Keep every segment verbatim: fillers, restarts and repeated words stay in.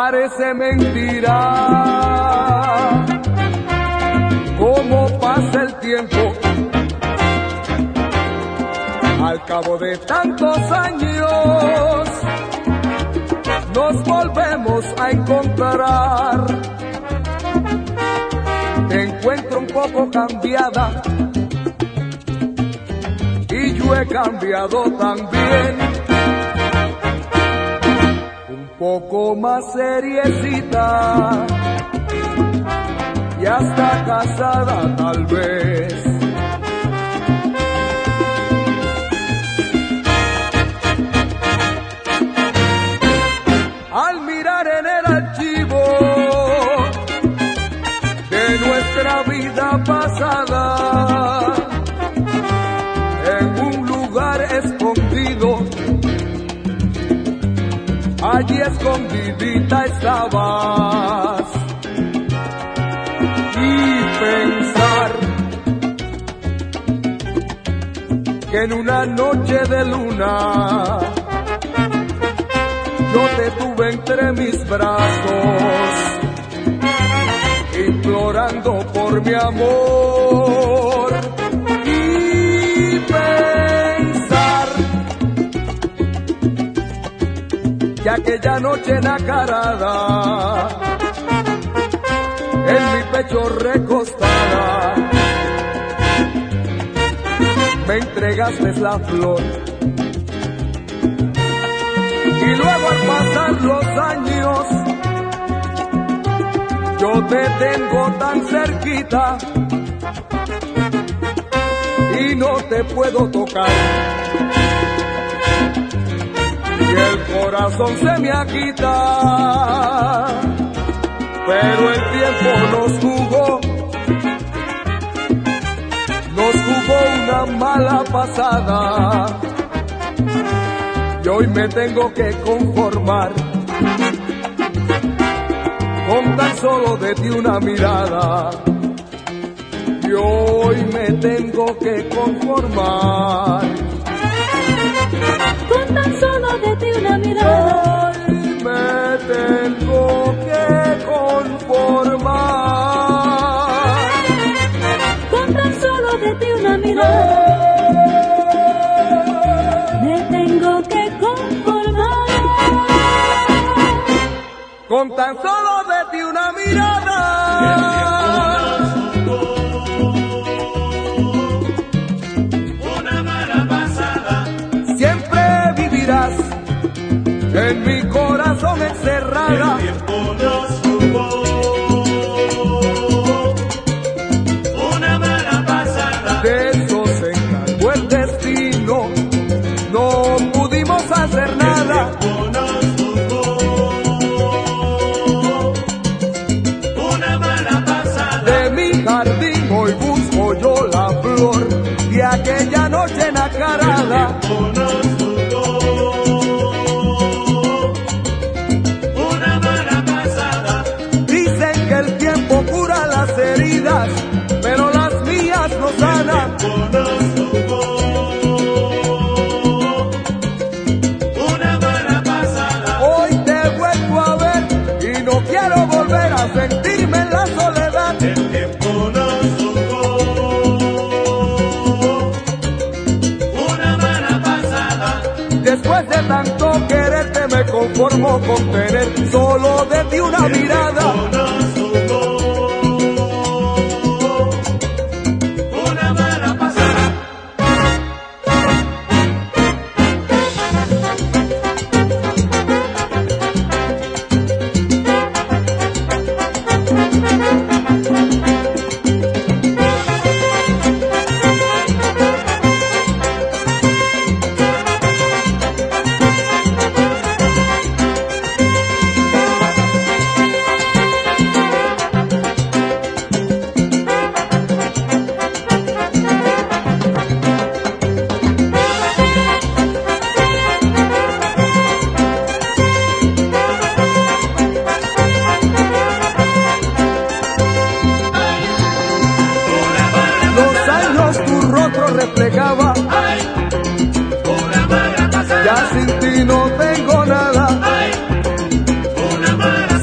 parece mentira cómo pasa el tiempo. Al cabo de tantos años nos volvemos a encontrar. Te encuentro un poco cambiada y yo he cambiado también. Poco más seriecita y hasta casada tal vez. Al mirar en el archivo de nuestra vida pasada, en un lugar escondido, allí escondidita estabas, y pensar que en una noche de luna yo te tuve entre mis brazos, implorando por mi amor, y pensar y aquella noche nacarada, en mi pecho recostada, me entregaste la flor. Y luego al pasar los años, yo te tengo tan cerquita y no te puedo tocar. El corazón se me agita, pero el tiempo nos jugó, nos jugó una mala pasada, y hoy me tengo que conformar con tan solo de ti una mirada, y hoy me tengo que conformar. Con tan solo de ti una mirada, hoy me tengo que conformar. Con tan solo de ti una mirada, me tengo que conformar. Con tan solo de ti una mirada. En mi corazón encerrada, el tiempo nos jugó una mala pasada. De eso se encargó el destino, no pudimos hacer nada. El tiempo nos jugó una mala pasada. De mi jardín hoy busco yo la flor de aquella noche nacarada. Pero las mías no sanan. Una mala pasada. Hoy te vuelvo a ver y no quiero volver a sentirme en la soledad. El tiempo nos jugó una mala pasada. Después de tanto quererte me conformo con tener solo de ti una mirada. Ya sin ti no tengo nada. Ay, una mala.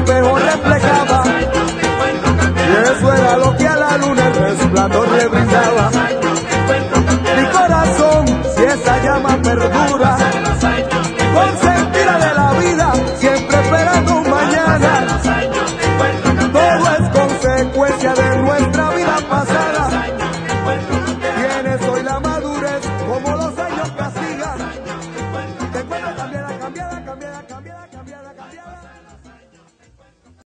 espejo reflejaba, y eso era lo que a la luna el resplandor le brindaba.